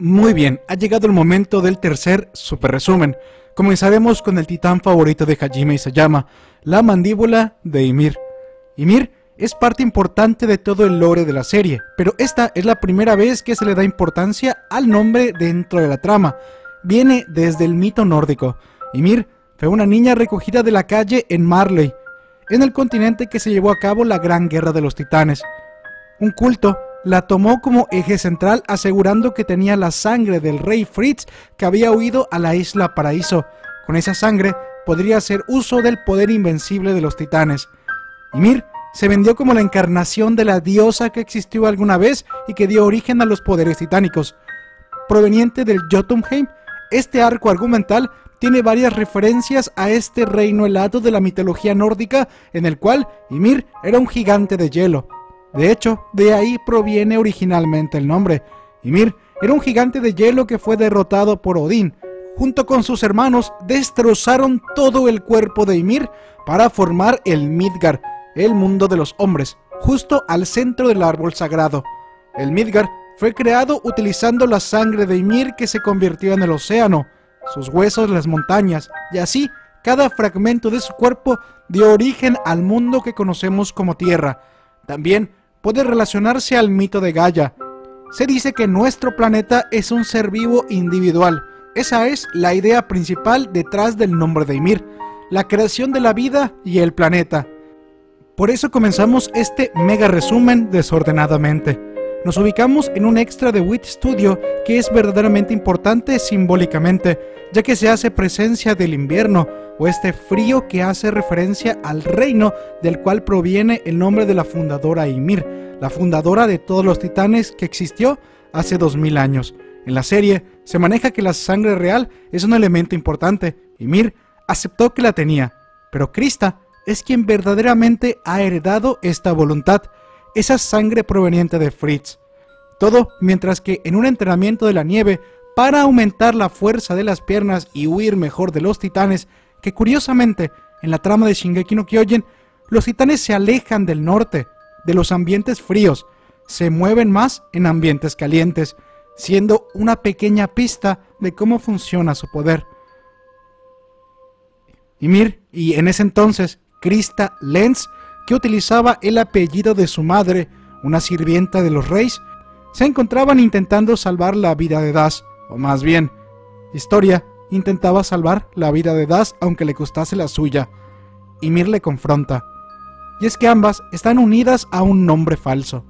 Muy bien, ha llegado el momento del tercer super resumen. Comenzaremos con el titán favorito de Hajime Isayama, la mandíbula de Ymir. Ymir es parte importante de todo el lore de la serie, pero esta es la primera vez que se le da importancia al nombre dentro de la trama. Viene desde el mito nórdico. Ymir fue una niña recogida de la calle en Marley, en el continente que se llevó a cabo la Gran Guerra de los Titanes. Un culto la tomó como eje central, asegurando que tenía la sangre del rey Fritz, que había huido a la isla Paraíso. Con esa sangre podría hacer uso del poder invencible de los titanes. Ymir se vendió como la encarnación de la diosa que existió alguna vez y que dio origen a los poderes titánicos. Proveniente del Jotunheim, este arco argumental tiene varias referencias a este reino helado de la mitología nórdica, en el cual Ymir era un gigante de hielo. De hecho, de ahí proviene originalmente el nombre. Ymir era un gigante de hielo que fue derrotado por Odín. Junto con sus hermanos, destrozaron todo el cuerpo de Ymir para formar el Midgard, el mundo de los hombres, justo al centro del árbol sagrado. El Midgard fue creado utilizando la sangre de Ymir, que se convirtió en el océano, sus huesos las montañas, y así cada fragmento de su cuerpo dio origen al mundo que conocemos como Tierra. También puede relacionarse al mito de Gaia. Se dice que nuestro planeta es un ser vivo individual. Esa es la idea principal detrás del nombre de Ymir, la creación de la vida y el planeta. Por eso comenzamos este mega resumen desordenadamente. Nos ubicamos en un extra de Wit Studio que es verdaderamente importante simbólicamente, ya que se hace presencia del invierno, o este frío que hace referencia al reino del cual proviene el nombre de la fundadora Ymir, la fundadora de todos los titanes, que existió hace 2000 años. En la serie se maneja que la sangre real es un elemento importante. Ymir aceptó que la tenía, pero Krista es quien verdaderamente ha heredado esta voluntad, esa sangre proveniente de Fritz. Todo mientras que en un entrenamiento de la nieve para aumentar la fuerza de las piernas y huir mejor de los titanes, que curiosamente en la trama de Shingeki no Kyojin, los titanes se alejan del norte, de los ambientes fríos, se mueven más en ambientes calientes, siendo una pequeña pista de cómo funciona su poder. Ymir, y en ese entonces Krista Lenz, que utilizaba el apellido de su madre, una sirvienta de los reyes, se encontraban intentando salvar la vida de Das, o más bien, Historia intentaba salvar la vida de Das aunque le costase la suya. Ymir le confronta, y es que ambas están unidas a un nombre falso,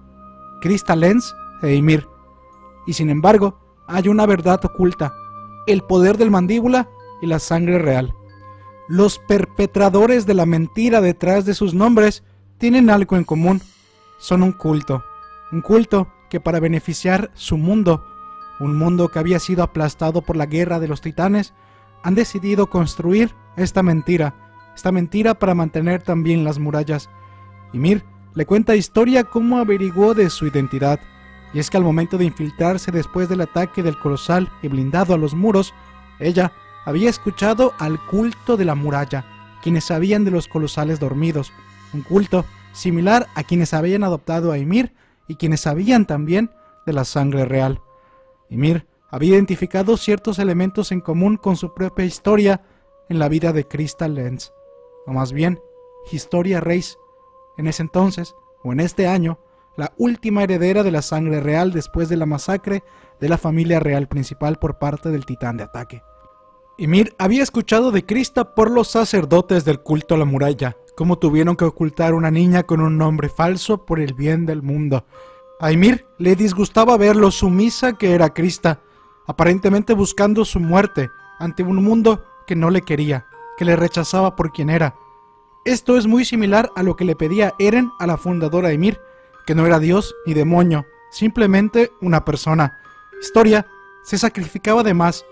Krista Lenz e Ymir, y sin embargo hay una verdad oculta, el poder del mandíbula y la sangre real. Los perpetradores de la mentira detrás de sus nombres tienen algo en común. Son un culto que para beneficiar su mundo, un mundo que había sido aplastado por la guerra de los titanes, han decidido construir esta mentira para mantener también las murallas. Ymir le cuenta a Historia cómo averiguó de su identidad, y es que al momento de infiltrarse después del ataque del colosal y blindado a los muros, ella había escuchado al culto de la muralla, quienes sabían de los colosales dormidos, un culto similar a quienes habían adoptado a Ymir y quienes sabían también de la sangre real. Ymir había identificado ciertos elementos en común con su propia historia en la vida de Krista Lenz, o más bien, Historia Reiss, en ese entonces, o en este año, la última heredera de la sangre real después de la masacre de la familia real principal por parte del titán de ataque. Ymir había escuchado de Krista por los sacerdotes del culto a la muralla, como tuvieron que ocultar una niña con un nombre falso por el bien del mundo. A Ymir le disgustaba ver lo sumisa que era Krista, aparentemente buscando su muerte ante un mundo que no le quería, que le rechazaba por quien era. Esto es muy similar a lo que le pedía Eren a la fundadora Ymir, que no era dios ni demonio, simplemente una persona. Historia se sacrificaba de más.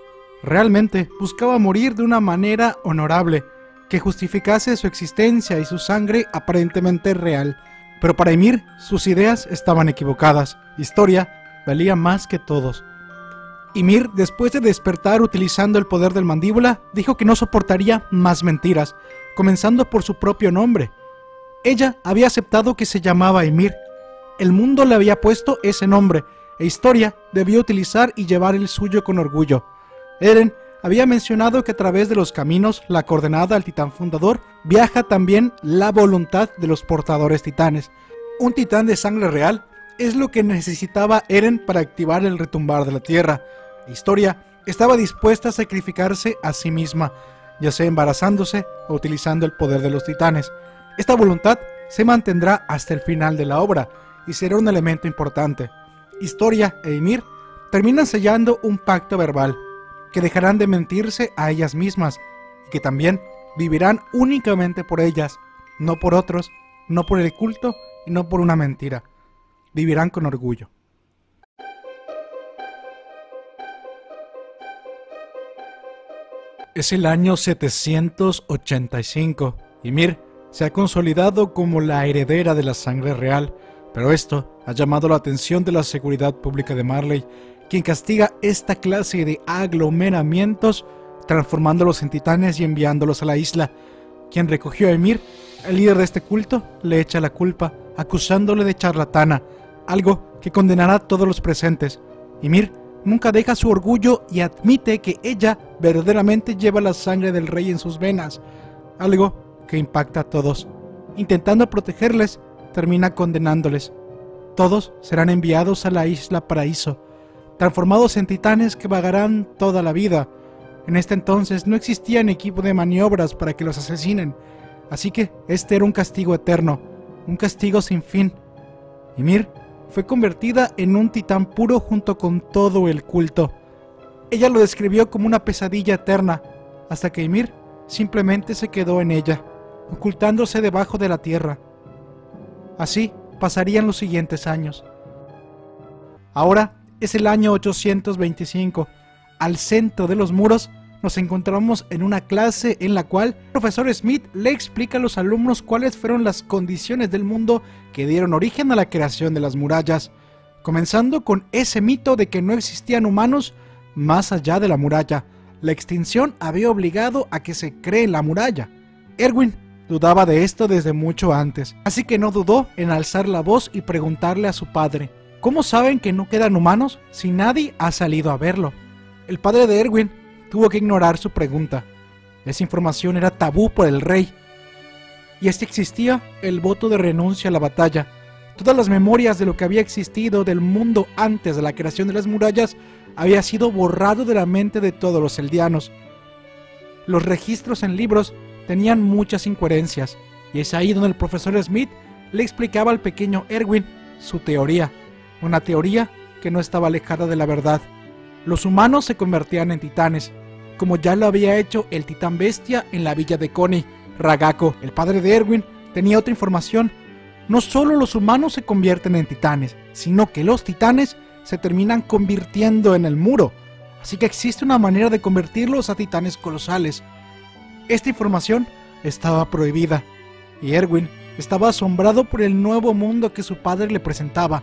Realmente buscaba morir de una manera honorable, que justificase su existencia y su sangre aparentemente real. Pero para Ymir, sus ideas estaban equivocadas. Historia valía más que todos. Ymir, después de despertar utilizando el poder del mandíbula, dijo que no soportaría más mentiras, comenzando por su propio nombre. Ella había aceptado que se llamaba Ymir. El mundo le había puesto ese nombre, e Historia debió utilizar y llevar el suyo con orgullo. Eren había mencionado que a través de los caminos, la coordenada al titán fundador, viaja también la voluntad de los portadores titanes. Un titán de sangre real es lo que necesitaba Eren para activar el retumbar de la tierra. Historia estaba dispuesta a sacrificarse a sí misma, ya sea embarazándose o utilizando el poder de los titanes. Esta voluntad se mantendrá hasta el final de la obra y será un elemento importante. Historia e Ymir terminan sellando un pacto verbal, que dejarán de mentirse a ellas mismas y que también vivirán únicamente por ellas, no por otros, no por el culto y no por una mentira. Vivirán con orgullo. Es el año 785. Ymir se ha consolidado como la heredera de la sangre real, pero esto ha llamado la atención de la seguridad pública de Marley, quien castiga esta clase de aglomeramientos, transformándolos en titanes y enviándolos a la isla. Quien recogió a Ymir, el líder de este culto, le echa la culpa, acusándole de charlatana, algo que condenará a todos los presentes. Ymir nunca deja su orgullo y admite que ella verdaderamente lleva la sangre del rey en sus venas, algo que impacta a todos. Intentando protegerles, termina condenándoles. Todos serán enviados a la isla Paraíso, transformados en titanes que vagarán toda la vida. En este entonces no existían equipo de maniobras para que los asesinen, así que este era un castigo eterno, un castigo sin fin. Ymir fue convertida en un titán puro junto con todo el culto. Ella lo describió como una pesadilla eterna, hasta que Ymir simplemente se quedó en ella, ocultándose debajo de la tierra. Así pasarían los siguientes años. Ahora es el año 825. Al centro de los muros nos encontramos en una clase en la cual el profesor Smith le explica a los alumnos cuáles fueron las condiciones del mundo que dieron origen a la creación de las murallas, comenzando con ese mito de que no existían humanos más allá de la muralla. La extinción había obligado a que se cree la muralla. Erwin dudaba de esto desde mucho antes, así que no dudó en alzar la voz y preguntarle a su padre: ¿cómo saben que no quedan humanos si nadie ha salido a verlo? El padre de Erwin tuvo que ignorar su pregunta. Esa información era tabú por el rey. Y es que existía el voto de renuncia a la batalla. Todas las memorias de lo que había existido del mundo antes de la creación de las murallas había sido borrado de la mente de todos los eldianos. Los registros en libros tenían muchas incoherencias, y es ahí donde el profesor Smith le explicaba al pequeño Erwin su teoría, una teoría que no estaba alejada de la verdad. Los humanos se convertían en titanes, como ya lo había hecho el titán bestia en la villa de Connie, Ragako. El padre de Erwin tenía otra información. No solo los humanos se convierten en titanes, sino que los titanes se terminan convirtiendo en el muro. Así que existe una manera de convertirlos a titanes colosales. Esta información estaba prohibida, y Erwin estaba asombrado por el nuevo mundo que su padre le presentaba.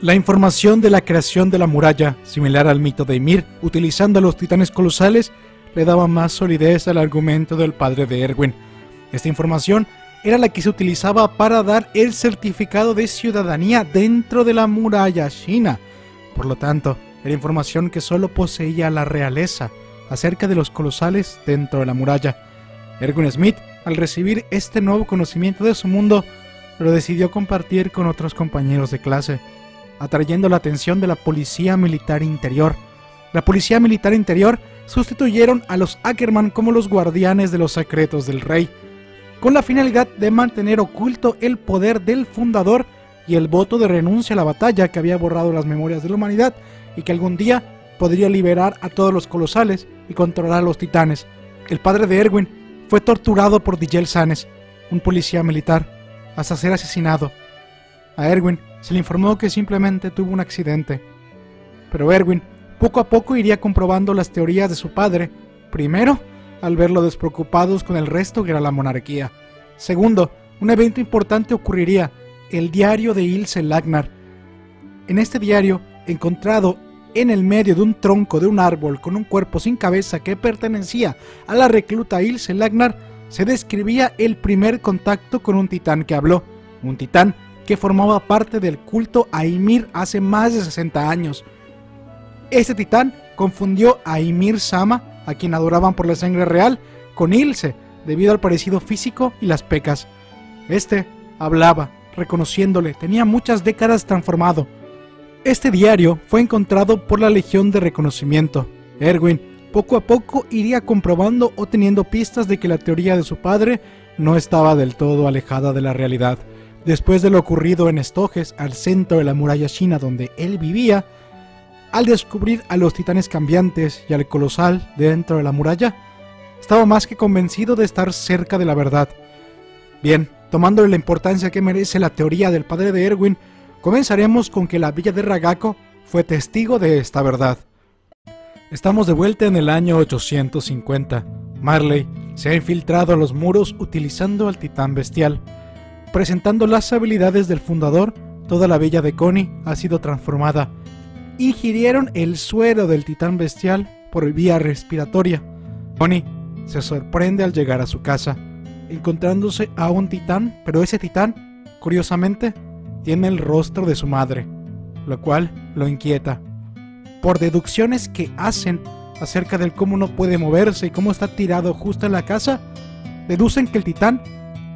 La información de la creación de la muralla, similar al mito de Ymir, utilizando a los titanes colosales, le daba más solidez al argumento del padre de Erwin. Esta información era la que se utilizaba para dar el certificado de ciudadanía dentro de la muralla china. Por lo tanto, era información que solo poseía la realeza acerca de los colosales dentro de la muralla. Erwin Smith, al recibir este nuevo conocimiento de su mundo, lo decidió compartir con otros compañeros de clase, atrayendo la atención de la Policía Militar Interior. La Policía Militar Interior sustituyeron a los Ackerman como los guardianes de los secretos del rey, con la finalidad de mantener oculto el poder del fundador y el voto de renuncia a la batalla que había borrado las memorias de la humanidad y que algún día podría liberar a todos los colosales y controlar a los titanes. El padre de Erwin fue torturado por Digel Sanes, un policía militar, hasta ser asesinado. A Erwin se le informó que simplemente tuvo un accidente, pero Erwin poco a poco iría comprobando las teorías de su padre, primero al verlo despreocupados con el resto que era la monarquía. Segundo, un evento importante ocurriría, el diario de Ilse Langnar. En este diario, encontrado en el medio de un tronco de un árbol con un cuerpo sin cabeza que pertenecía a la recluta Ilse Langnar, se describía el primer contacto con un titán que habló, un titán que formaba parte del culto a Ymir hace más de 60 años. Este titán confundió a Ymir-sama, a quien adoraban por la sangre real, con Ilse, debido al parecido físico y las pecas. Este hablaba, reconociéndole, tenía muchas décadas transformado. Este diario fue encontrado por la Legión de Reconocimiento. Erwin, poco a poco, iría comprobando o teniendo pistas de que la teoría de su padre no estaba del todo alejada de la realidad. Después de lo ocurrido en Estoges, al centro de la muralla china donde él vivía, al descubrir a los titanes cambiantes y al colosal dentro de la muralla, estaba más que convencido de estar cerca de la verdad. Bien, tomando la importancia que merece la teoría del padre de Erwin, comenzaremos con que la villa de Ragako fue testigo de esta verdad. Estamos de vuelta en el año 850. Marley se ha infiltrado a los muros utilizando al titán bestial. Presentando las habilidades del fundador, toda la villa de Connie ha sido transformada. Ingirieron el suero del titán bestial por vía respiratoria. Connie se sorprende al llegar a su casa, encontrándose a un titán, pero ese titán, curiosamente, tiene el rostro de su madre, lo cual lo inquieta. Por deducciones que hacen acerca del cómo no puede moverse y cómo está tirado justo en la casa, deducen que el titán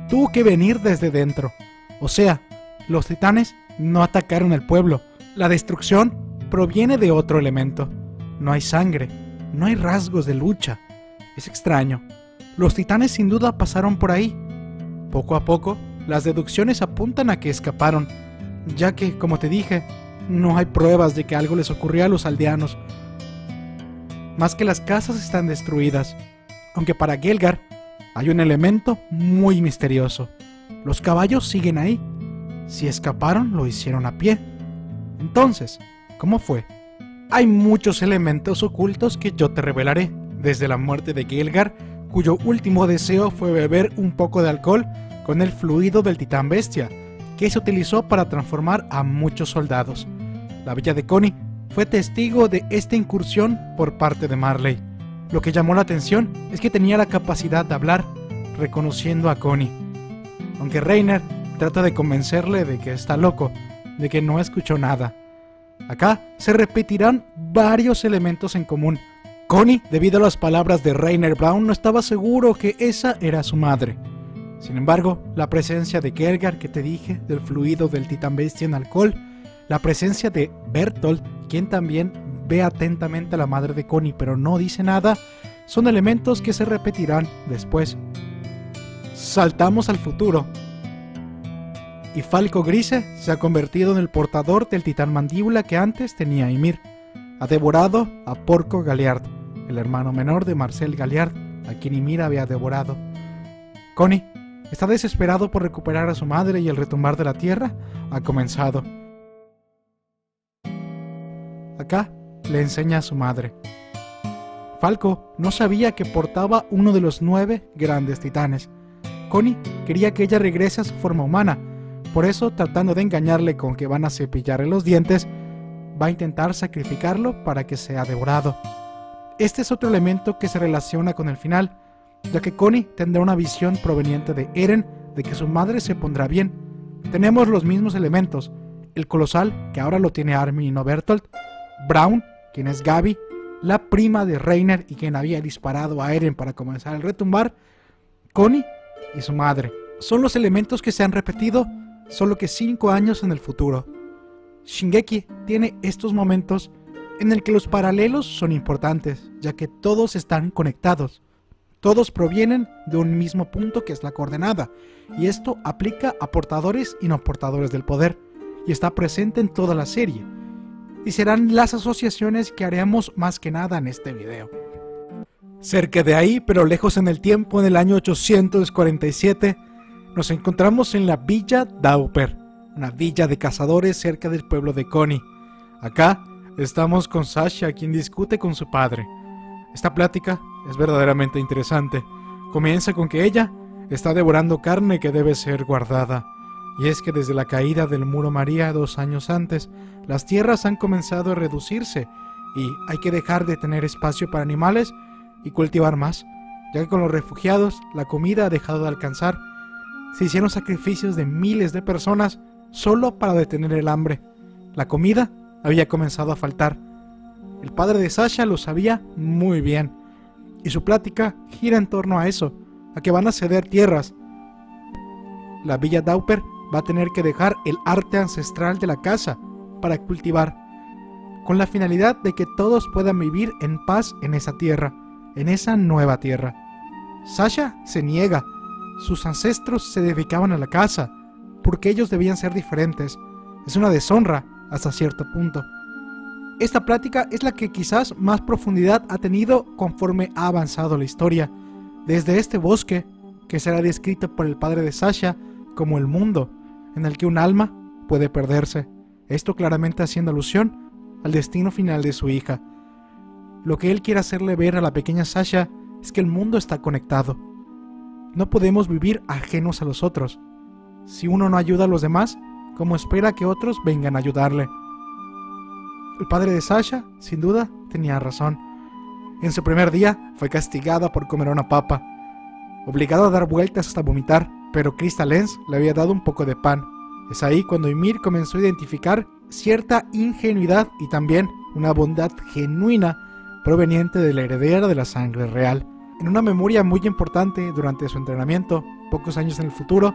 tuvo que venir desde dentro. O sea, los titanes no atacaron el pueblo. La destrucción proviene de otro elemento. No hay sangre, no hay rasgos de lucha. Es extraño. Los titanes sin duda pasaron por ahí. Poco a poco, las deducciones apuntan a que escaparon, ya que, como te dije, no hay pruebas de que algo les ocurrió a los aldeanos. Más que las casas están destruidas. Aunque para Gelgar, hay un elemento muy misterioso. Los caballos siguen ahí. Si escaparon, lo hicieron a pie. Entonces, ¿cómo fue? Hay muchos elementos ocultos que yo te revelaré. Desde la muerte de Gelgar, cuyo último deseo fue beber un poco de alcohol con el fluido del titán bestia, que se utilizó para transformar a muchos soldados. La villa de Connie fue testigo de esta incursión por parte de Marley. Lo que llamó la atención es que tenía la capacidad de hablar, reconociendo a Connie. Aunque Reiner trata de convencerle de que está loco, de que no escuchó nada. Acá se repetirán varios elementos en común. Connie, debido a las palabras de Reiner Braun, no estaba seguro que esa era su madre. Sin embargo, la presencia de Gelgar, que te dije, del fluido del titán bestia en alcohol, la presencia de Bertolt, quien también ve atentamente a la madre de Connie pero no dice nada, son elementos que se repetirán después. Saltamos al futuro y Falco Grice se ha convertido en el portador del titán mandíbula que antes tenía Ymir. Ha devorado a Porco Galliard, el hermano menor de Marcel Galliard, a quien Ymir había devorado. Connie está desesperado por recuperar a su madre y el retumbar de la tierra ha comenzado. Acá le enseña a su madre. Falco no sabía que portaba uno de los 9 grandes titanes. Connie quería que ella regrese a su forma humana, por eso, tratando de engañarle con que van a cepillarle los dientes, va a intentar sacrificarlo para que sea devorado. Este es otro elemento que se relaciona con el final, ya que Connie tendrá una visión proveniente de Eren de que su madre se pondrá bien. Tenemos los mismos elementos, el colosal, que ahora lo tiene Armin y no Bertolt, Braun, quien es Gabi, la prima de Reiner y quien había disparado a Eren para comenzar el retumbar, Connie y su madre. Son los elementos que se han repetido, solo que 5 años en el futuro. Shingeki tiene estos momentos en el que los paralelos son importantes, ya que todos están conectados. Todos provienen de un mismo punto que es la coordenada, y esto aplica a portadores y no portadores del poder, y está presente en toda la serie. Y serán las asociaciones que haremos más que nada en este video. Cerca de ahí, pero lejos en el tiempo, en el año 847, nos encontramos en la villa Dauper, una villa de cazadores cerca del pueblo de Connie. Acá estamos con Sasha, quien discute con su padre. Esta plática es verdaderamente interesante. Comienza con que ella está devorando carne que debe ser guardada. Y es que desde la caída del muro María 2 años antes, las tierras han comenzado a reducirse y hay que dejar de tener espacio para animales y cultivar más, ya que con los refugiados la comida ha dejado de alcanzar. Se hicieron sacrificios de miles de personas solo para detener el hambre. La comida había comenzado a faltar. El padre de Sasha lo sabía muy bien, y su plática gira en torno a eso, a que van a ceder tierras. La villa Dauper va a tener que dejar el arte ancestral de la casa para cultivar, con la finalidad de que todos puedan vivir en paz en esa tierra, en esa nueva tierra. Sasha se niega. Sus ancestros se dedicaban a la casa, porque ellos debían ser diferentes. Es una deshonra hasta cierto punto. Esta plática es la que quizás más profundidad ha tenido conforme ha avanzado la historia. Desde este bosque, que será descrito por el padre de Sasha como el mundo en el que un alma puede perderse, esto claramente haciendo alusión al destino final de su hija. Lo que él quiere hacerle ver a la pequeña Sasha es que el mundo está conectado. No podemos vivir ajenos a los otros. Si uno no ayuda a los demás, ¿cómo espera que otros vengan a ayudarle? El padre de Sasha, sin duda, tenía razón. En su primer día, fue castigada por comer una papa, obligada a dar vueltas hasta vomitar, pero Crystal Lens le había dado un poco de pan. Es ahí cuando Ymir comenzó a identificar cierta ingenuidad y también una bondad genuina proveniente de la heredera de la sangre real. En una memoria muy importante durante su entrenamiento, pocos años en el futuro,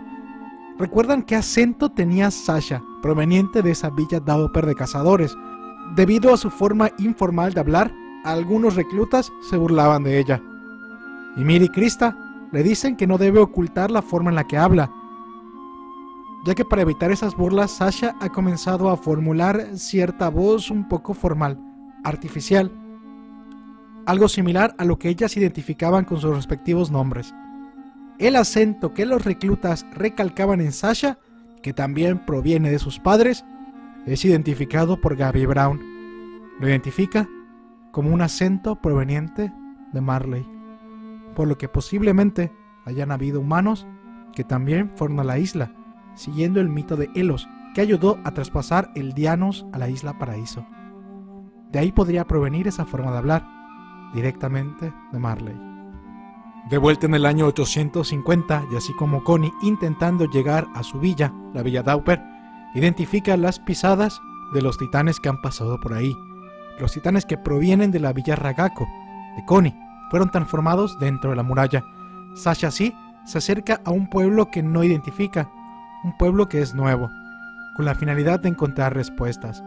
recuerdan qué acento tenía Sasha, proveniente de esa villa Dauper de cazadores. Debido a su forma informal de hablar, algunos reclutas se burlaban de ella. Ymir y Krista le dicen que no debe ocultar la forma en la que habla, ya que para evitar esas burlas Sasha ha comenzado a formular cierta voz un poco formal, artificial, algo similar a lo que ellas identificaban con sus respectivos nombres. El acento que los reclutas recalcaban en Sasha, que también proviene de sus padres, es identificado por Gabi Braun. Lo identifica como un acento proveniente de Marley, por lo que posiblemente hayan habido humanos que también fueron a la isla, siguiendo el mito de Elos, que ayudó a traspasar el Dianos a la isla Paraíso. De ahí podría provenir esa forma de hablar, directamente de Marley. De vuelta en el año 850, y así como Connie intentando llegar a su villa, la villa Dauper, identifica las pisadas de los titanes que han pasado por ahí. Los titanes que provienen de la villa Ragako, de Connie, fueron transformados dentro de la muralla. Sasha sí se acerca a un pueblo que no identifica, un pueblo que es nuevo, con la finalidad de encontrar respuestas.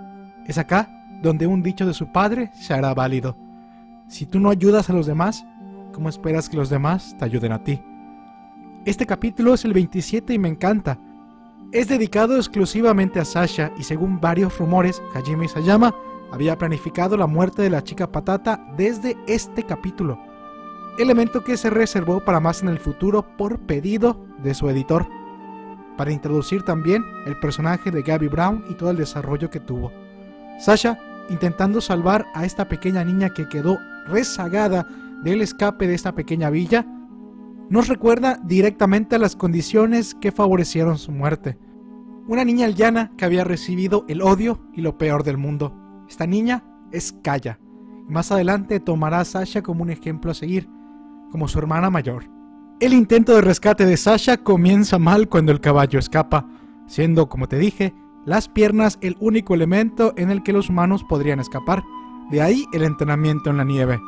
Es acá donde un dicho de su padre se hará válido. Si tú no ayudas a los demás, ¿cómo esperas que los demás te ayuden a ti? Este capítulo es el 27 y me encanta. Es dedicado exclusivamente a Sasha y según varios rumores, Hajime Isayama había planificado la muerte de la chica patata desde este capítulo, elemento que se reservó para más en el futuro por pedido de su editor, para introducir también el personaje de Gabi Braun y todo el desarrollo que tuvo. Sasha, intentando salvar a esta pequeña niña que quedó rezagada del escape de esta pequeña villa, nos recuerda directamente a las condiciones que favorecieron su muerte. Una niña aldeana que había recibido el odio y lo peor del mundo. Esta niña es Kaya, y más adelante tomará a Sasha como un ejemplo a seguir, como su hermana mayor. El intento de rescate de Sasha comienza mal cuando el caballo escapa, siendo, como te dije, las piernas el único elemento en el que los humanos podrían escapar, de ahí el entrenamiento en la nieve.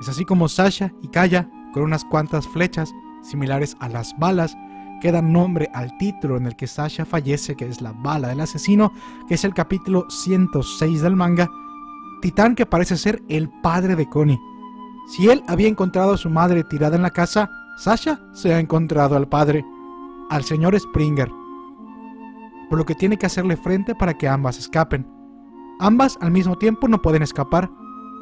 Es así como Sasha y Kaya, con unas cuantas flechas similares a las balas, que dan nombre al título en el que Sasha fallece, que es la bala del asesino, que es el capítulo 106 del manga, titán que parece ser el padre de Connie. Si él había encontrado a su madre tirada en la casa, Sasha se ha encontrado al padre, al señor Springer, por lo que tiene que hacerle frente para que ambas escapen. Ambas al mismo tiempo no pueden escapar,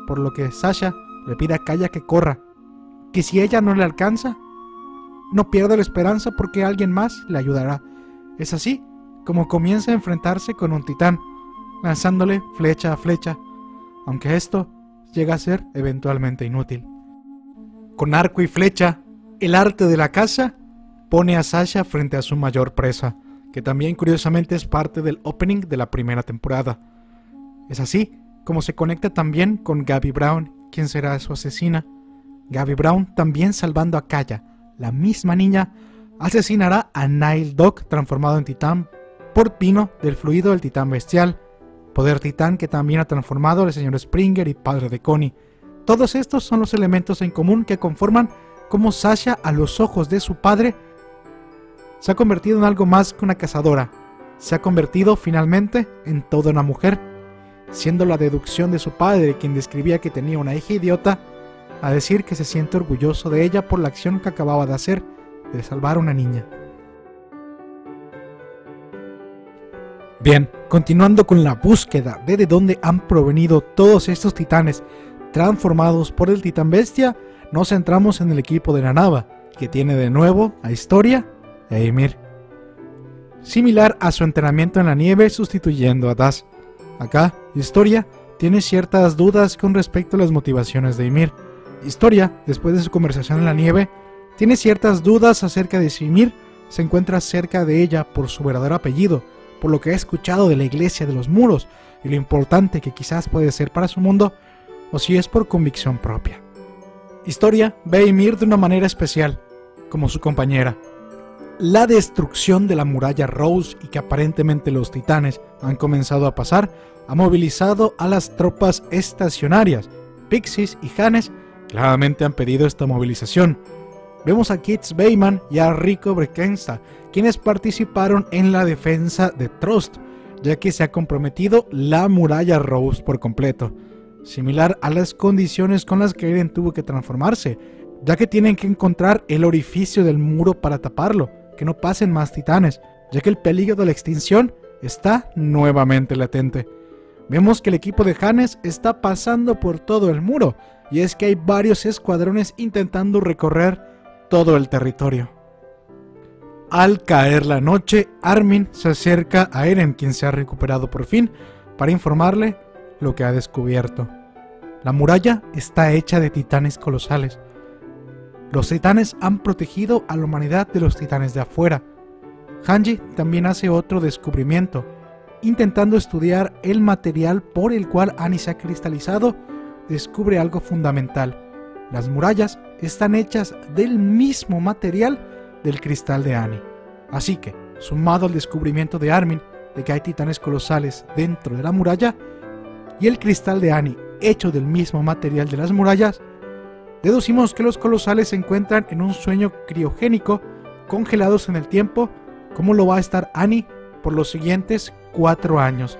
por lo que Sasha le pide a Kaya que corra, que si ella no le alcanza, no pierda la esperanza porque alguien más le ayudará. Es así como comienza a enfrentarse con un titán, lanzándole flecha a flecha, aunque esto llega a ser eventualmente inútil. Con arco y flecha, el arte de la caza pone a Sasha frente a su mayor presa, que también curiosamente es parte del opening de la primera temporada. Es así como se conecta también con Gabi Braun, quien será su asesina. Gabi Braun, también salvando a Kaya, la misma niña, asesinará a Nile Dog transformado en titán por vino del fluido del titán bestial, poder titán que también ha transformado al señor Springer y padre de Connie. Todos estos son los elementos en común que conforman cómo Sasha, a los ojos de su padre, se ha convertido en algo más que una cazadora. Se ha convertido finalmente en toda una mujer, siendo la deducción de su padre, quien describía que tenía una hija idiota, a decir que se siente orgulloso de ella por la acción que acababa de hacer de salvar a una niña. Bien, continuando con la búsqueda de dónde han provenido todos estos titanes transformados por el titán bestia, nos centramos en el equipo de Nanaba, que tiene de nuevo a Historia e Ymir. Similar a su entrenamiento en la nieve sustituyendo a Das, acá Historia tiene ciertas dudas con respecto a las motivaciones de Ymir. Historia, después de su conversación en la nieve, tiene ciertas dudas acerca de si Ymir se encuentra cerca de ella por su verdadero apellido, por lo que ha escuchado de la iglesia de los muros y lo importante que quizás puede ser para su mundo, o si es por convicción propia. Historia ve a Ymir de una manera especial, como su compañera. La destrucción de la muralla Rose y que aparentemente los titanes han comenzado a pasar, ha movilizado a las tropas estacionarias. Pixies y Hannes claramente han pedido esta movilización. Vemos a Kitz Bayman y a Rico Brekenza, quienes participaron en la defensa de Trost, ya que se ha comprometido la muralla Rose por completo, similar a las condiciones con las que Eren tuvo que transformarse, ya que tienen que encontrar el orificio del muro para taparlo, que no pasen más titanes, ya que el peligro de la extinción está nuevamente latente. Vemos que el equipo de Hannes está pasando por todo el muro, y es que hay varios escuadrones intentando recorrer todo el territorio. Al caer la noche, Armin se acerca a Eren, quien se ha recuperado por fin, para informarle lo que ha descubierto. La muralla está hecha de titanes colosales. Los titanes han protegido a la humanidad de los titanes de afuera. Hanji también hace otro descubrimiento, intentando estudiar el material por el cual Annie se ha cristalizado, descubre algo fundamental. Las murallas están hechas del mismo material del cristal de Annie. Así que, sumado al descubrimiento de Armin de que hay titanes colosales dentro de la muralla y el cristal de Annie hecho del mismo material de las murallas, deducimos que los colosales se encuentran en un sueño criogénico, congelados en el tiempo, como lo va a estar Annie por los siguientes 4 años.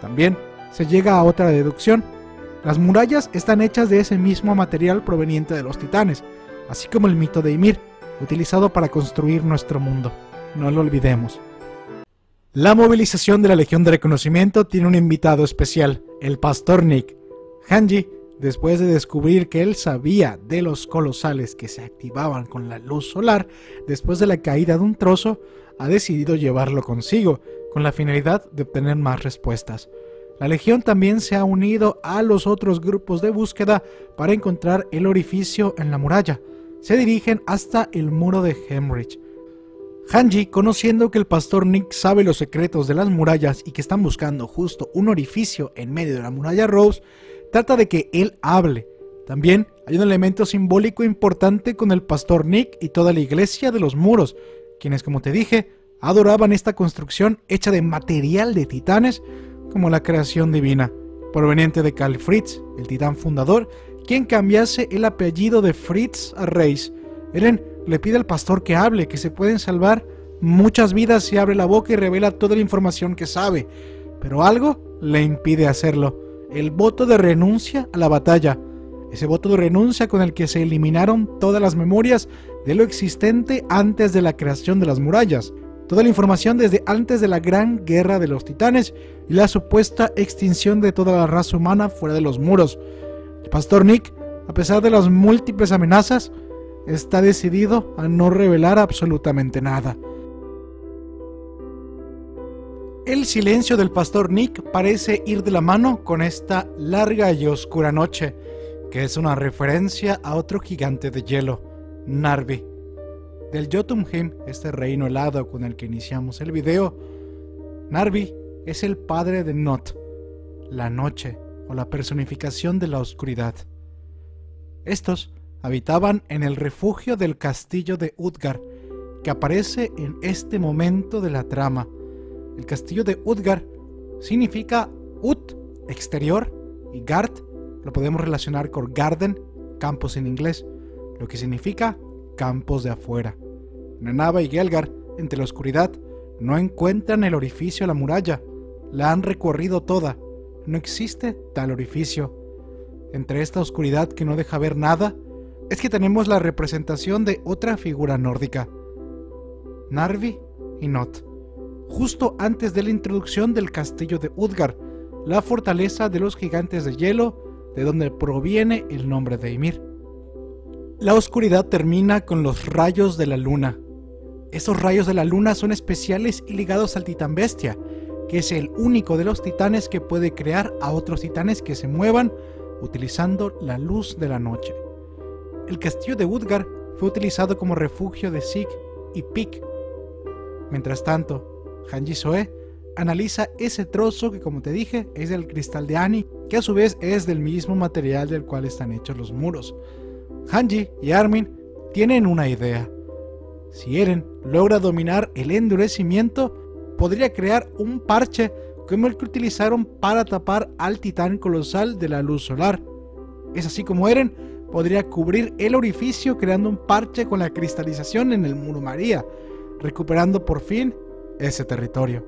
También se llega a otra deducción. Las murallas están hechas de ese mismo material proveniente de los titanes, así como el mito de Ymir, utilizado para construir nuestro mundo. No lo olvidemos. La movilización de la Legión de Reconocimiento tiene un invitado especial, el Pastor Nick. Hanji, después de descubrir que él sabía de los colosales que se activaban con la luz solar después de la caída de un trozo, ha decidido llevarlo consigo, con la finalidad de obtener más respuestas. La Legión también se ha unido a los otros grupos de búsqueda para encontrar el orificio en la muralla. Se dirigen hasta el muro de Hemrich. Hanji, conociendo que el pastor Nick sabe los secretos de las murallas y que están buscando justo un orificio en medio de la muralla Rose, trata de que él hable. También hay un elemento simbólico importante con el pastor Nick y toda la iglesia de los muros, quienes, como te dije, adoraban esta construcción hecha de material de titanes, como la creación divina, proveniente de Carl Fritz, el titán fundador, quien cambiase el apellido de Fritz a Reiss. Eren le pide al pastor que hable, que se pueden salvar muchas vidas si abre la boca y revela toda la información que sabe, pero algo le impide hacerlo: el voto de renuncia a la batalla, ese voto de renuncia con el que se eliminaron todas las memorias de lo existente antes de la creación de las murallas, toda la información desde antes de la gran guerra de los titanes y la supuesta extinción de toda la raza humana fuera de los muros. El pastor Nick, a pesar de las múltiples amenazas, está decidido a no revelar absolutamente nada. El silencio del pastor Nick parece ir de la mano con esta larga y oscura noche, que es una referencia a otro gigante de hielo, Narvi, del Jotunheim, este reino helado con el que iniciamos el video. Narvi es el padre de Not, la noche o la personificación de la oscuridad. Estos habitaban en el refugio del castillo de Utgard, que aparece en este momento de la trama. El castillo de Utgard significa Ut, exterior, y Gard lo podemos relacionar con garden, campos en inglés, lo que significa campos de afuera. Nanaba y Gelgar, entre la oscuridad, no encuentran el orificio a la muralla, la han recorrido toda, no existe tal orificio. Entre esta oscuridad que no deja ver nada, es que tenemos la representación de otra figura nórdica, Narvi y Not. Justo antes de la introducción del castillo de Utgard, la fortaleza de los gigantes de hielo, de donde proviene el nombre de Ymir. La oscuridad termina con los rayos de la luna. Esos rayos de la luna son especiales y ligados al titán bestia, que es el único de los titanes que puede crear a otros titanes que se muevan utilizando la luz de la noche. El castillo de Utgard fue utilizado como refugio de Zeke y Pic. Mientras tanto, Hanji Soe analiza ese trozo que, como te dije, es del cristal de Annie, que a su vez es del mismo material del cual están hechos los muros. Hanji y Armin tienen una idea. Si Eren logra dominar el endurecimiento, podría crear un parche como el que utilizaron para tapar al titán colosal de la luz solar. Es así como Eren podría cubrir el orificio creando un parche con la cristalización en el muro María, recuperando por fin ese territorio.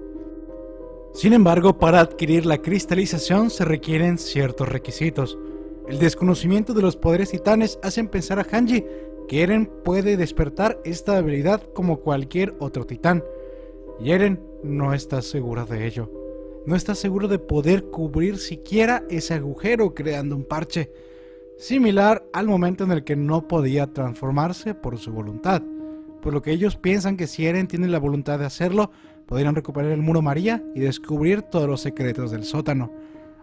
Sin embargo, para adquirir la cristalización se requieren ciertos requisitos. El desconocimiento de los poderes titanes hace pensar a Hanji que Eren puede despertar esta habilidad como cualquier otro titán, y Eren no está seguro de ello. No está seguro de poder cubrir siquiera ese agujero creando un parche, similar al momento en el que no podía transformarse por su voluntad, por lo que ellos piensan que si Eren tiene la voluntad de hacerlo, podrían recuperar el muro María y descubrir todos los secretos del sótano,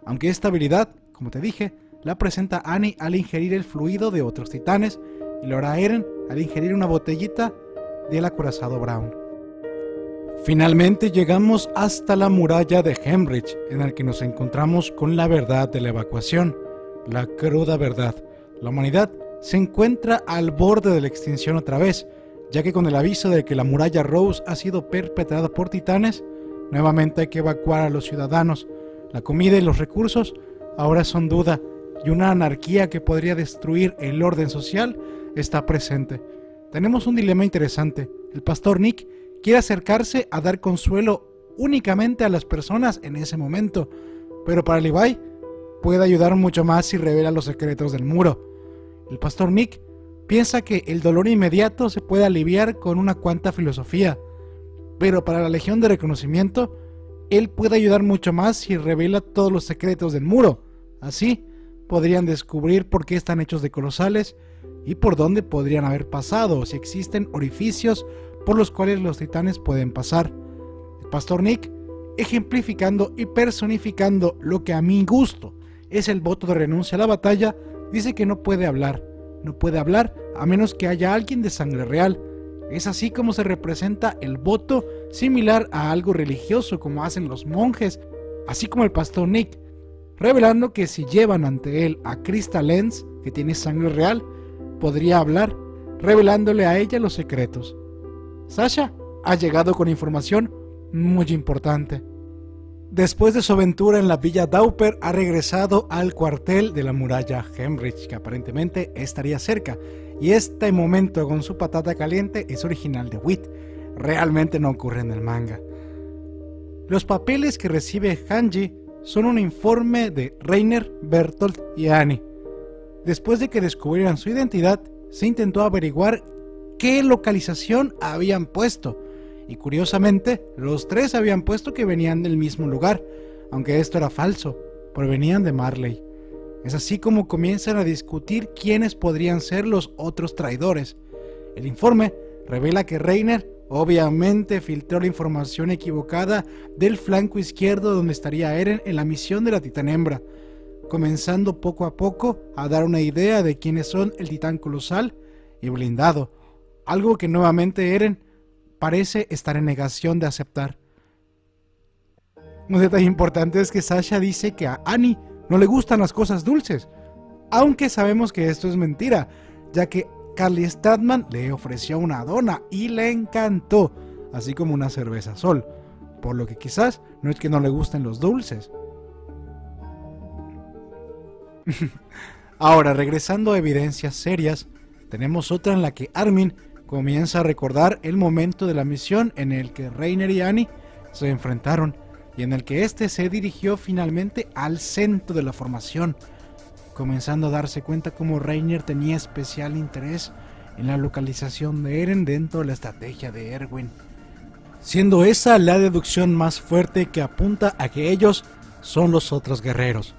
aunque esta habilidad, como te dije, la presenta Annie al ingerir el fluido de otros titanes, y lo hará Eren al ingerir una botellita del acorazado Braun. Finalmente llegamos hasta la muralla de Hemrich, en la que nos encontramos con la verdad de la evacuación, la cruda verdad. La humanidad se encuentra al borde de la extinción otra vez, ya que con el aviso de que la muralla Rose ha sido perpetrada por titanes, nuevamente hay que evacuar a los ciudadanos. La comida y los recursos ahora son duda, y una anarquía que podría destruir el orden social está presente. Tenemos un dilema interesante. El pastor Nick quiere acercarse a dar consuelo únicamente a las personas en ese momento, pero para Levi puede ayudar mucho más si revela los secretos del muro. El pastor Nick piensa que el dolor inmediato se puede aliviar con una cuanta filosofía, pero para la Legión de Reconocimiento, él puede ayudar mucho más si revela todos los secretos del muro. Así podrían descubrir por qué están hechos de colosales y por dónde podrían haber pasado, o si existen orificios por los cuales los titanes pueden pasar. El pastor Nick, ejemplificando y personificando lo que a mi gusto es el voto de renuncia a la batalla, dice que no puede hablar a menos que haya alguien de sangre real. Es así como se representa el voto, similar a algo religioso como hacen los monjes, así como el pastor Nick, revelando que si llevan ante él a Crystalens, que tiene sangre real, podría hablar, revelándole a ella los secretos. Sasha ha llegado con información muy importante. Después de su aventura en la Villa Dauper, ha regresado al cuartel de la muralla Hemrich, que aparentemente estaría cerca, y este momento con su patata caliente es original de Wit. Realmente no ocurre en el manga. Los papeles que recibe Hanji son un informe de Reiner, Bertolt y Annie. Después de que descubrieran su identidad, se intentó averiguar qué localización habían puesto, y curiosamente los tres habían puesto que venían del mismo lugar, aunque esto era falso, provenían de Marley. Es así como comienzan a discutir quiénes podrían ser los otros traidores. El informe revela que Reiner obviamente filtró la información equivocada del flanco izquierdo donde estaría Eren en la misión de la titán hembra, comenzando poco a poco a dar una idea de quiénes son el titán colosal y blindado, algo que nuevamente Eren parece estar en negación de aceptar. Un detalle importante es que Sasha dice que a Annie no le gustan las cosas dulces, aunque sabemos que esto es mentira, ya que Carly Stratman le ofreció una dona y le encantó, así como una cerveza Sol. por lo que quizás no es que no le gusten los dulces. Ahora, regresando a evidencias serias, tenemos otra en la que Armin comienza a recordar el momento de la misión en el que Reiner y Annie se enfrentaron y en el que este se dirigió finalmente al centro de la formación, comenzando a darse cuenta cómo Reiner tenía especial interés en la localización de Eren dentro de la estrategia de Erwin, siendo esa la deducción más fuerte que apunta a que ellos son los otros guerreros.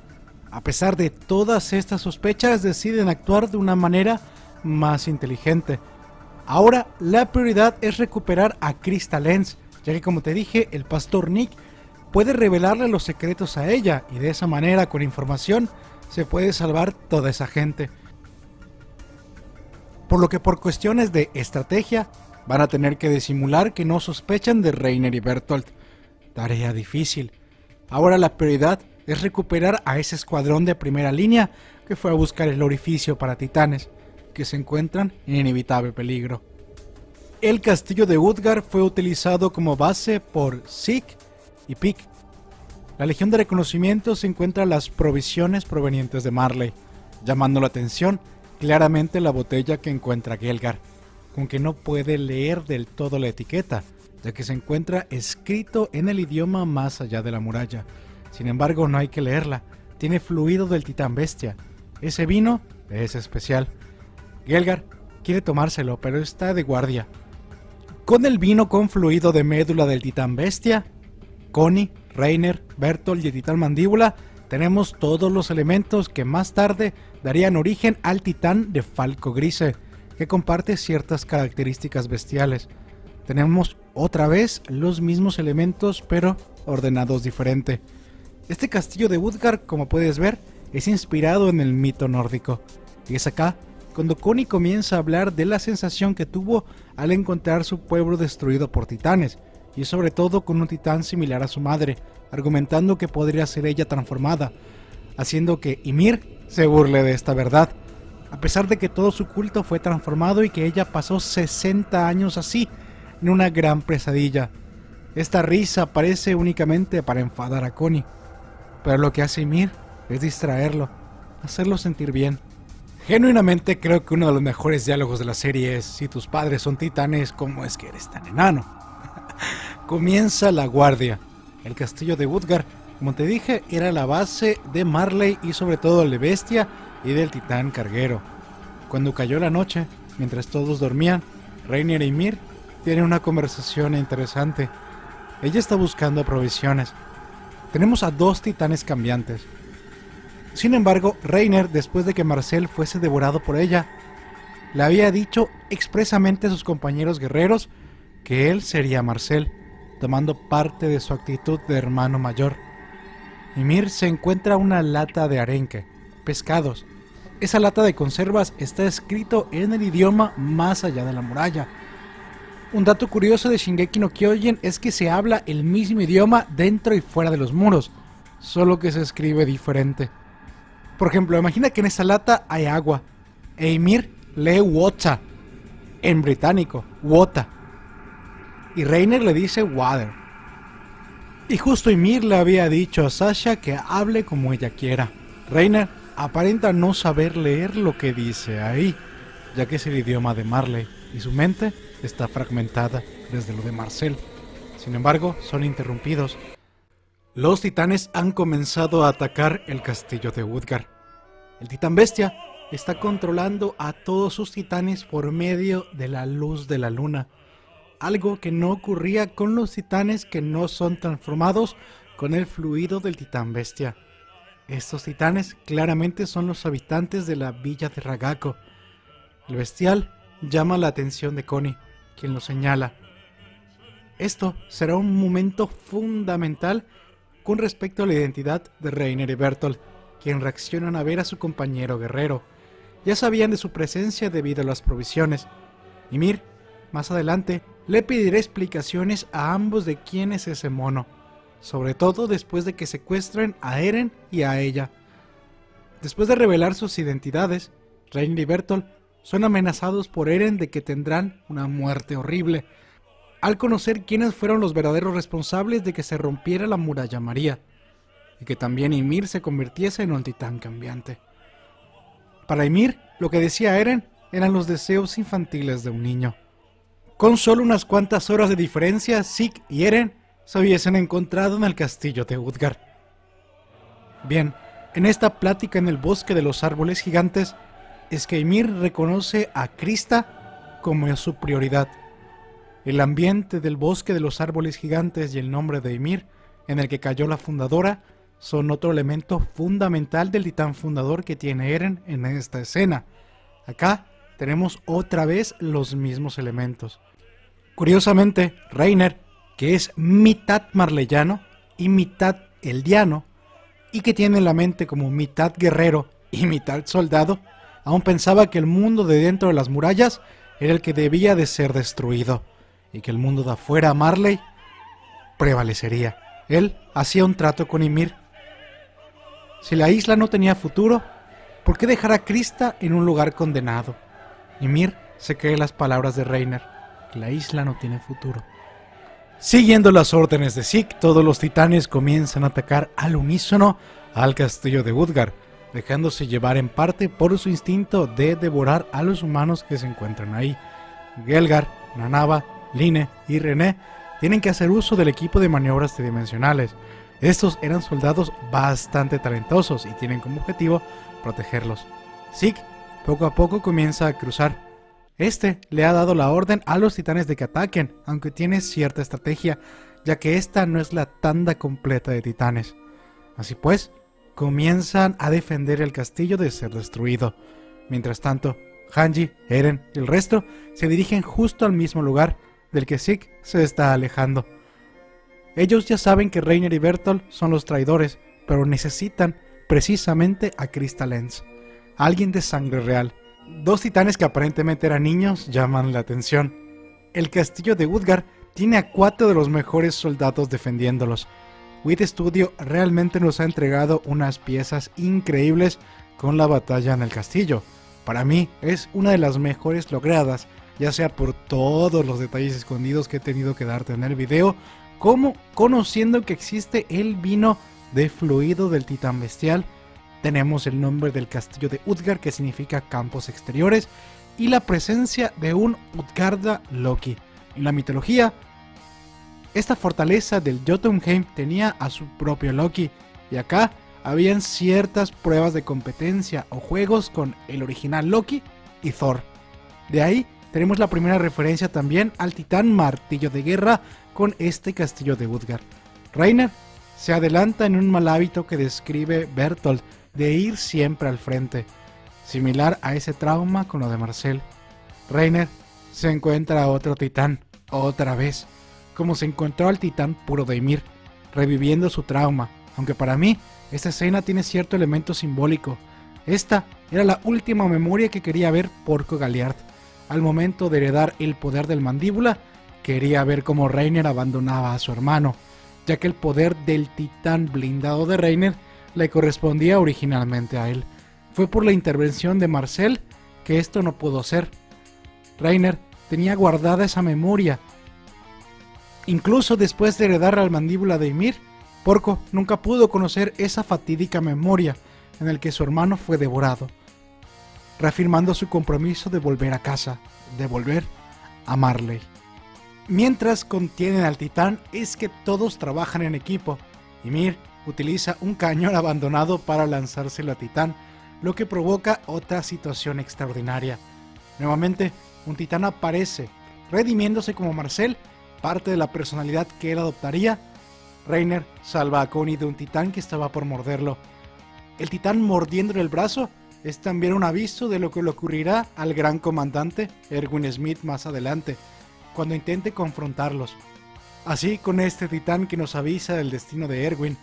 A pesar de todas estas sospechas, deciden actuar de una manera más inteligente. Ahora la prioridad es recuperar a Crystalens, ya que, como te dije, el pastor Nick puede revelarle los secretos a ella y de esa manera, con información, se puede salvar toda esa gente. Por lo que por cuestiones de estrategia van a tener que disimular que no sospechan de Reiner y Bertolt. Tarea difícil. Ahora la prioridad es recuperar a ese escuadrón de primera línea que fue a buscar el orificio para titanes, que se encuentran en inevitable peligro. El castillo de Utgard fue utilizado como base por Zeke y Pick. La legión de reconocimiento se encuentra las provisiones provenientes de Marley, llamando la atención claramente la botella que encuentra Gelgar, con que no puede leer del todo la etiqueta, ya que se encuentra escrito en el idioma más allá de la muralla. Sin embargo, no hay que leerla, tiene fluido del titán bestia. Ese vino es especial. Gelgar quiere tomárselo, pero está de guardia. Con el vino con fluido de médula del titán bestia, Connie, Reiner, Bertolt y el titán mandíbula, tenemos todos los elementos que más tarde darían origen al titán de Falco Grice, que comparte ciertas características bestiales. Tenemos otra vez los mismos elementos, pero ordenados diferente. Este castillo de Utgard, como puedes ver, es inspirado en el mito nórdico. Y es acá cuando Connie comienza a hablar de la sensación que tuvo al encontrar su pueblo destruido por titanes, y sobre todo con un titán similar a su madre, argumentando que podría ser ella transformada, haciendo que Ymir se burle de esta verdad, a pesar de que todo su culto fue transformado y que ella pasó 60 años así, en una gran pesadilla. Esta risa aparece únicamente para enfadar a Connie, pero lo que hace Ymir es distraerlo, hacerlo sentir bien. Genuinamente creo que uno de los mejores diálogos de la serie es: si tus padres son titanes, ¿cómo es que eres tan enano? Comienza la guardia. El castillo de Utgard, como te dije, era la base de Marley y sobre todo de Bestia y del titán carguero. Cuando cayó la noche, mientras todos dormían, Reiner y Ymir tienen una conversación interesante. Ella está buscando provisiones. Tenemos a dos titanes cambiantes. Sin embargo, Reiner, después de que Marcel fuese devorado por ella, le había dicho expresamente a sus compañeros guerreros que él sería Marcel, tomando parte de su actitud de hermano mayor. Ymir se encuentra una lata de arenque, pescados. Esa lata de conservas está escrito en el idioma más allá de la muralla. Un dato curioso de Shingeki no Kyojin es que se habla el mismo idioma dentro y fuera de los muros, solo que se escribe diferente. Por ejemplo, imagina que en esa lata hay agua, e Ymir lee water, en británico, water, y Reiner le dice water. Y justo Ymir le había dicho a Sasha que hable como ella quiera. Reiner aparenta no saber leer lo que dice ahí, ya que es el idioma de Marley, y su mente está fragmentada desde lo de Marcel. Sin embargo, son interrumpidos. Los titanes han comenzado a atacar el castillo de Utgard. El titán bestia está controlando a todos sus titanes por medio de la luz de la luna, algo que no ocurría con los titanes que no son transformados con el fluido del titán bestia. Estos titanes claramente son los habitantes de la villa de Ragako. El bestial llama la atención de Connie, quien lo señala. Esto será un momento fundamental con respecto a la identidad de Reiner y Bertolt, quien reaccionan a ver a su compañero guerrero. Ya sabían de su presencia debido a las provisiones. Ymir, más adelante, le pediré explicaciones a ambos de quién es ese mono, sobre todo después de que secuestren a Eren y a ella. Después de revelar sus identidades, Reiner y Bertolt son amenazados por Eren de que tendrán una muerte horrible, al conocer quiénes fueron los verdaderos responsables de que se rompiera la muralla María, y que también Ymir se convirtiese en un titán cambiante. Para Ymir, lo que decía Eren eran los deseos infantiles de un niño. Con solo unas cuantas horas de diferencia, Zeke y Eren se hubiesen encontrado en el castillo de Utgard. Bien, en esta plática en el bosque de los árboles gigantes, es que Ymir reconoce a Krista como su prioridad. El ambiente del bosque de los árboles gigantes y el nombre de Ymir, en el que cayó la fundadora, son otro elemento fundamental del titán fundador que tiene Eren en esta escena. Acá tenemos otra vez los mismos elementos. Curiosamente, Reiner, que es mitad marleyano y mitad eldiano, y que tiene la mente como mitad guerrero y mitad soldado, aún pensaba que el mundo de dentro de las murallas era el que debía de ser destruido, y que el mundo de afuera, Marley, prevalecería. Él hacía un trato con Ymir. Si la isla no tenía futuro, ¿por qué dejar a Krista en un lugar condenado? Ymir se cree las palabras de Reiner, que la isla no tiene futuro. Siguiendo las órdenes de Zeke, todos los titanes comienzan a atacar al unísono al castillo de Utgard, dejándose llevar en parte por su instinto de devorar a los humanos que se encuentran ahí. Gelgar, Nanaba, Line y René tienen que hacer uso del equipo de maniobras tridimensionales. Estos eran soldados bastante talentosos y tienen como objetivo protegerlos. Zeke poco a poco comienza a cruzar. Este le ha dado la orden a los titanes de que ataquen, aunque tiene cierta estrategia, ya que esta no es la tanda completa de titanes. Así pues, comienzan a defender el castillo de ser destruido. Mientras tanto, Hanji, Eren y el resto se dirigen justo al mismo lugar del que Zeke se está alejando. Ellos ya saben que Reiner y Bertolt son los traidores, pero necesitan precisamente a Krista Lenz, alguien de sangre real. Dos titanes que aparentemente eran niños llaman la atención. El castillo de Utgard tiene a 4 de los mejores soldados defendiéndolos. Wit Studio realmente nos ha entregado unas piezas increíbles con la batalla en el castillo. Para mí es una de las mejores logradas, ya sea por todos los detalles escondidos que he tenido que darte en el video, como conociendo que existe el vino de fluido del titán bestial. Tenemos el nombre del castillo de Utgard, que significa campos exteriores, y la presencia de un Utgarda Loki. En la mitología, esta fortaleza del Jotunheim tenía a su propio Loki, y acá habían ciertas pruebas de competencia o juegos con el original Loki y Thor. De ahí tenemos la primera referencia también al titán martillo de guerra con este castillo de Utgard. Reiner se adelanta en un mal hábito que describe Bertolt, de ir siempre al frente, similar a ese trauma con lo de Marcel. Reiner se encuentra a otro titán, otra vez, como se encontró al titán puro de Ymir, reviviendo su trauma, aunque para mí esta escena tiene cierto elemento simbólico. Esta era la última memoria que quería ver Porco Galliard. Al momento de heredar el poder del mandíbula, quería ver cómo Reiner abandonaba a su hermano, ya que el poder del titán blindado de Reiner le correspondía originalmente a él. Fue por la intervención de Marcel que esto no pudo ser. Reiner tenía guardada esa memoria. Incluso después de heredar la mandíbula de Ymir, Porco nunca pudo conocer esa fatídica memoria en la que su hermano fue devorado, reafirmando su compromiso de volver a casa, de volver a Marley. Mientras contienen al titán, es que todos trabajan en equipo. Ymir utiliza un cañón abandonado para lanzárselo a titán, lo que provoca otra situación extraordinaria. Nuevamente, un titán aparece, redimiéndose como Marcel, parte de la personalidad que él adoptaría. Reiner salva a Connie de un titán que estaba por morderlo. El titán mordiéndole el brazo es también un aviso de lo que le ocurrirá al gran comandante Erwin Smith más adelante, cuando intente confrontarlos. Así con este titán que nos avisa del destino de Erwin,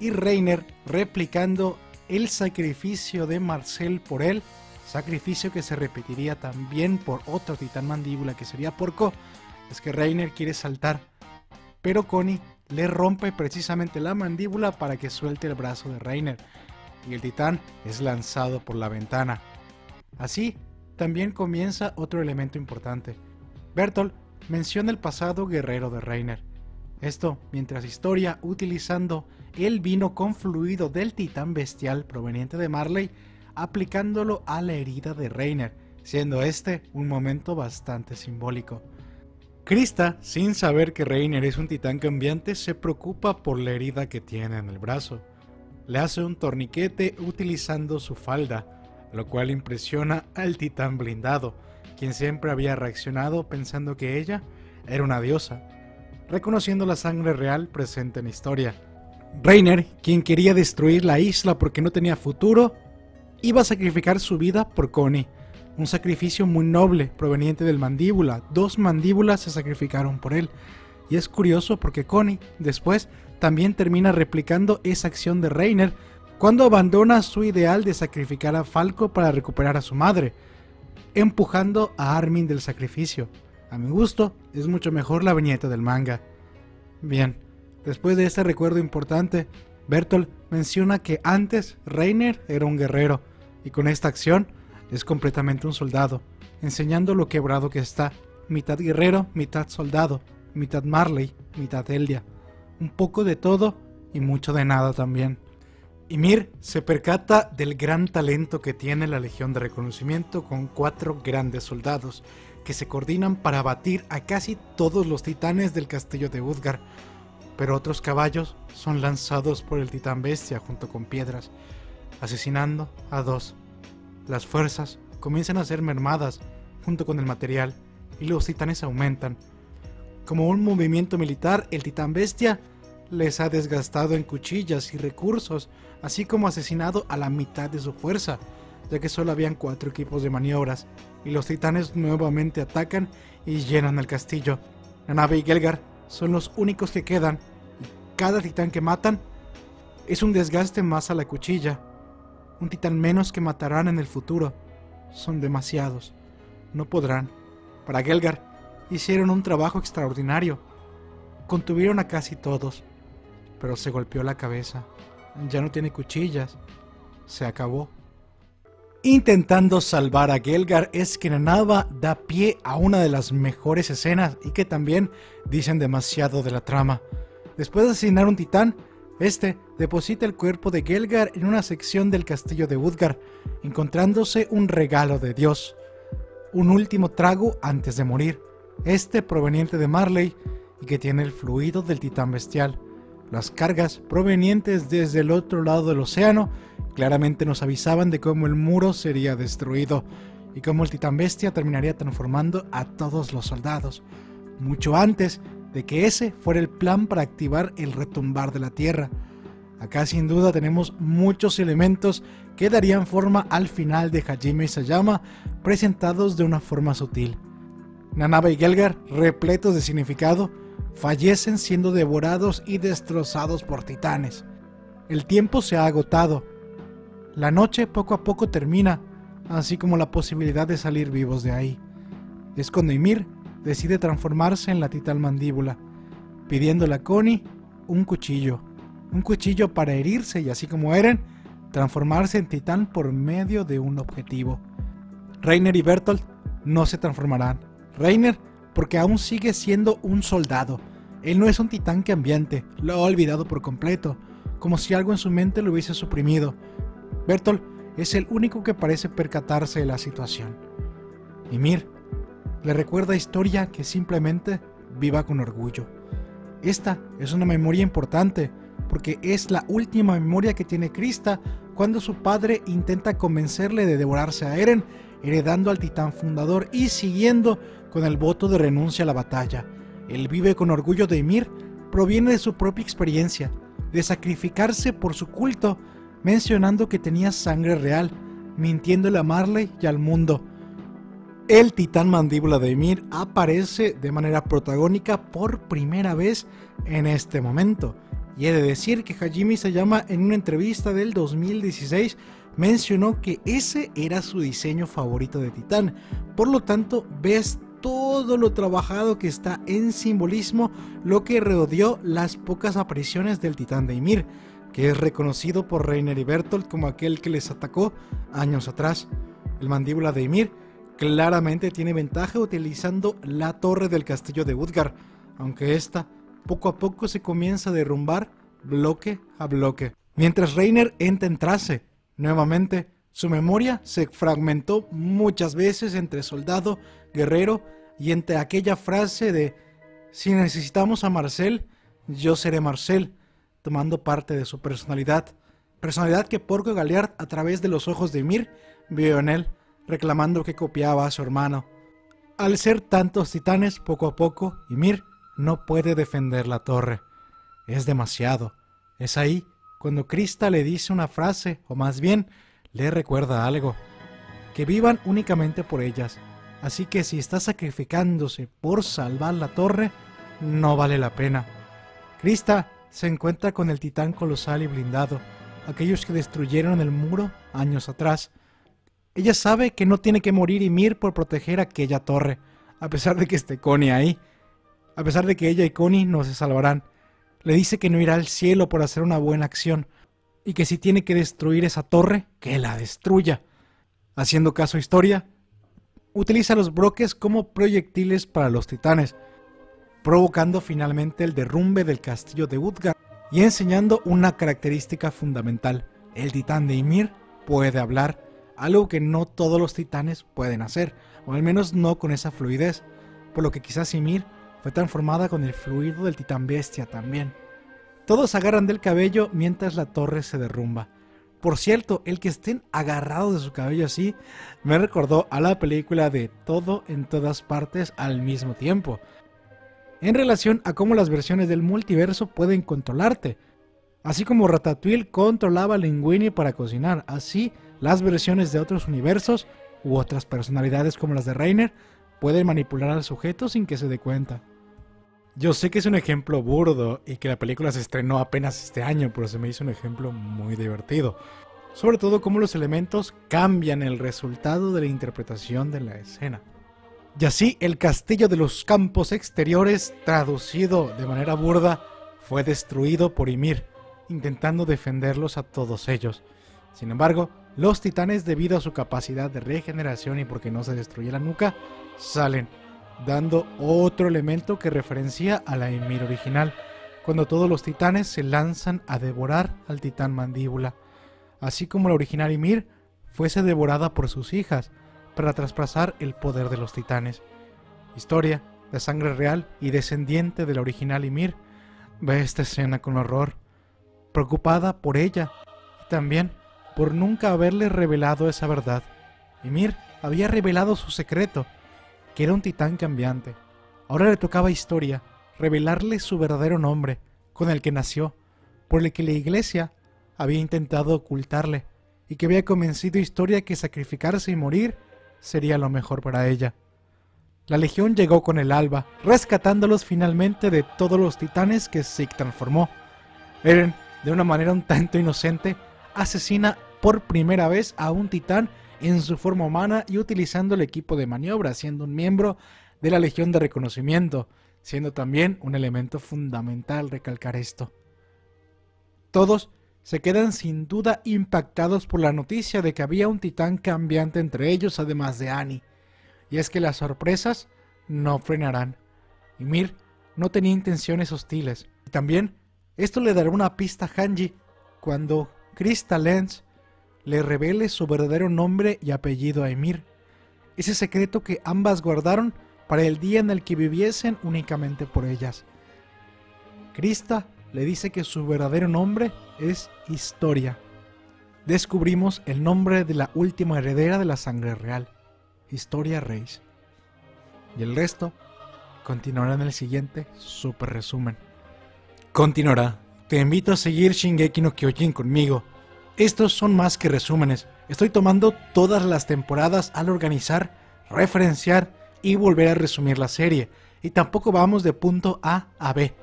y Reiner replicando el sacrificio de Marcel por él, sacrificio que se repetiría también por otro titán mandíbula que sería Porco. Es que Reiner quiere saltar, pero Connie le rompe precisamente la mandíbula para que suelte el brazo de Reiner, y el titán es lanzado por la ventana. Así también comienza otro elemento importante. Bertolt menciona el pasado guerrero de Reiner. Esto mientras Historia, utilizando el vino confluido del titán bestial proveniente de Marley, aplicándolo a la herida de Reiner, siendo este un momento bastante simbólico. Krista, sin saber que Reiner es un titán cambiante, se preocupa por la herida que tiene en el brazo. Le hace un torniquete utilizando su falda, lo cual impresiona al titán blindado, quien siempre había reaccionado pensando que ella era una diosa, reconociendo la sangre real presente en Historia. Reiner, quien quería destruir la isla porque no tenía futuro, iba a sacrificar su vida por Connie, un sacrificio muy noble proveniente del Mandíbula. 2 mandíbulas se sacrificaron por él, y es curioso porque Connie después también termina replicando esa acción de Reiner cuando abandona su ideal de sacrificar a Falco para recuperar a su madre, empujando a Armin del sacrificio. A mi gusto, es mucho mejor la viñeta del manga. Bien, después de este recuerdo importante, Bertolt menciona que antes Reiner era un guerrero, y con esta acción es completamente un soldado, enseñando lo quebrado que está, mitad guerrero, mitad soldado, mitad Marley, mitad Eldia, un poco de todo y mucho de nada también. Ymir se percata del gran talento que tiene la Legión de Reconocimiento con 4 grandes soldados, que se coordinan para abatir a casi todos los titanes del castillo de Utgard, pero otros caballos son lanzados por el titán bestia junto con piedras, asesinando a 2. Las fuerzas comienzan a ser mermadas junto con el material y los titanes aumentan. Como un movimiento militar, el titán bestia les ha desgastado en cuchillas y recursos, así como asesinado a la mitad de su fuerza, ya que solo habían 4 equipos de maniobras, y los titanes nuevamente atacan y llenan el castillo. Nanaba y Gelgar son los únicos que quedan, y cada titán que matan es un desgaste más a la cuchilla, un titán menos que matarán en el futuro. Son demasiados, no podrán. Para Gelgar, hicieron un trabajo extraordinario, contuvieron a casi todos, pero se golpeó la cabeza, ya no tiene cuchillas, se acabó. Intentando salvar a Gelgar es que Nanaba da pie a una de las mejores escenas y que también dicen demasiado de la trama. Después de asesinar a un titán, este deposita el cuerpo de Gelgar en una sección del castillo de Utgard, encontrándose un regalo de Dios, un último trago antes de morir, este proveniente de Marley y que tiene el fluido del titán bestial. Las cargas provenientes desde el otro lado del océano claramente nos avisaban de cómo el muro sería destruido y cómo el titán bestia terminaría transformando a todos los soldados, mucho antes de que ese fuera el plan para activar el retumbar de la tierra. Acá sin duda tenemos muchos elementos que darían forma al final de Hajime Isayama, presentados de una forma sutil. Nanaba y Gelgar, repletos de significado, fallecen siendo devorados y destrozados por titanes. El tiempo se ha agotado. La noche poco a poco termina, así como la posibilidad de salir vivos de ahí. Es cuando Ymir decide transformarse en la titán mandíbula, pidiéndole a Connie un cuchillo para herirse y, así como Eren, transformarse en titán por medio de un objetivo. Reiner y Bertolt no se transformarán. Reiner, porque aún sigue siendo un soldado. Él no es un titán cambiante, lo ha olvidado por completo, como si algo en su mente lo hubiese suprimido. Bertolt es el único que parece percatarse de la situación. Ymir le recuerda a Historia que simplemente viva con orgullo. Esta es una memoria importante, porque es la última memoria que tiene Krista cuando su padre intenta convencerle de devorarse a Eren, heredando al titán fundador y siguiendo con el voto de renuncia a la batalla. El vive con orgullo de Ymir proviene de su propia experiencia, de sacrificarse por su culto, mencionando que tenía sangre real, mintiéndole a Marley y al mundo. El titán mandíbula de Ymir aparece de manera protagónica por primera vez en este momento, y he de decir que Hajime Isayama en una entrevista del 2016 mencionó que ese era su diseño favorito de titán, por lo tanto ves todo lo trabajado que está en simbolismo, lo que rodeó las pocas apariciones del titán de Ymir, que es reconocido por Reiner y Bertolt como aquel que les atacó años atrás. El mandíbula de Ymir claramente tiene ventaja utilizando la torre del castillo de Utgard, aunque esta poco a poco se comienza a derrumbar bloque a bloque. Mientras Reiner entra en trance, nuevamente su memoria se fragmentó muchas veces entre soldado, guerrero y entre aquella frase de si necesitamos a Marcel, yo seré Marcel, tomando parte de su personalidad. Personalidad que Porco Galliard a través de los ojos de Ymir vio en él, reclamando que copiaba a su hermano. Al ser tantos titanes, poco a poco Ymir no puede defender la torre. Es demasiado. Es ahí cuando Krista le dice una frase, o más bien, le recuerda algo. Que vivan únicamente por ellas. Así que si está sacrificándose por salvar la torre, no vale la pena. Krista se encuentra con el titán colosal y blindado, aquellos que destruyeron el muro años atrás. Ella sabe que no tiene que morir Ymir por proteger aquella torre, a pesar de que esté Connie ahí. A pesar de que ella y Connie no se salvarán. Le dice que no irá al cielo por hacer una buena acción, y que si tiene que destruir esa torre, que la destruya. Haciendo caso a Historia, utiliza los bloques como proyectiles para los titanes, provocando finalmente el derrumbe del castillo de Utgard y enseñando una característica fundamental. El titán de Ymir puede hablar, algo que no todos los titanes pueden hacer, o al menos no con esa fluidez, por lo que quizás Ymir fue transformada con el fluido del titán bestia también. Todos agarran del cabello mientras la torre se derrumba. Por cierto, el que estén agarrados de su cabello así me recordó a la película de Todo en Todas Partes al Mismo Tiempo, en relación a cómo las versiones del multiverso pueden controlarte. Así como Ratatouille controlaba a Linguini para cocinar, así las versiones de otros universos u otras personalidades como las de Reiner pueden manipular al sujeto sin que se dé cuenta. Yo sé que es un ejemplo burdo y que la película se estrenó apenas este año, pero se me hizo un ejemplo muy divertido. Sobre todo cómo los elementos cambian el resultado de la interpretación de la escena. Y así el castillo de los campos exteriores, traducido de manera burda, fue destruido por Ymir, intentando defenderlos a todos ellos. Sin embargo, los titanes, debido a su capacidad de regeneración y porque no se destruye la nuca, salen, dando otro elemento que referencia a la Ymir original, cuando todos los titanes se lanzan a devorar al titán mandíbula. Así como la original Ymir fuese devorada por sus hijas, para traspasar el poder de los titanes. Historia, de sangre real y descendiente de la original Ymir, ve esta escena con horror, preocupada por ella y también por nunca haberle revelado esa verdad. Ymir había revelado su secreto, que era un titán cambiante. Ahora le tocaba a Historia revelarle su verdadero nombre, con el que nació, por el que la iglesia había intentado ocultarle, y que había convencido a Historia que sacrificarse y morir sería lo mejor para ella. La legión llegó con el alba, rescatándolos finalmente de todos los titanes que Zeke transformó. Eren, de una manera un tanto inocente, asesina por primera vez a un titán en su forma humana y utilizando el equipo de maniobra, siendo un miembro de la Legión de Reconocimiento, siendo también un elemento fundamental recalcar esto. Todos se quedan sin duda impactados por la noticia de que había un titán cambiante entre ellos, además de Annie. Y es que las sorpresas no frenarán. Ymir no tenía intenciones hostiles. Y también esto le dará una pista a Hanji cuando Crystal Lens le revele su verdadero nombre y apellido a Ymir, ese secreto que ambas guardaron para el día en el que viviesen únicamente por ellas. Krista le dice que su verdadero nombre es Historia. Descubrimos el nombre de la última heredera de la sangre real, Historia Reiss. Y el resto continuará en el siguiente super resumen. Continuará. Te invito a seguir Shingeki no Kyojin conmigo. Estos son más que resúmenes, estoy tomando todas las temporadas al organizar, referenciar y volver a resumir la serie, y tampoco vamos de punto A a B.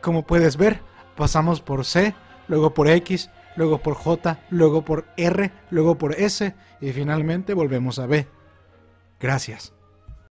Como puedes ver, pasamos por C, luego por X, luego por J, luego por R, luego por S y finalmente volvemos a B. Gracias.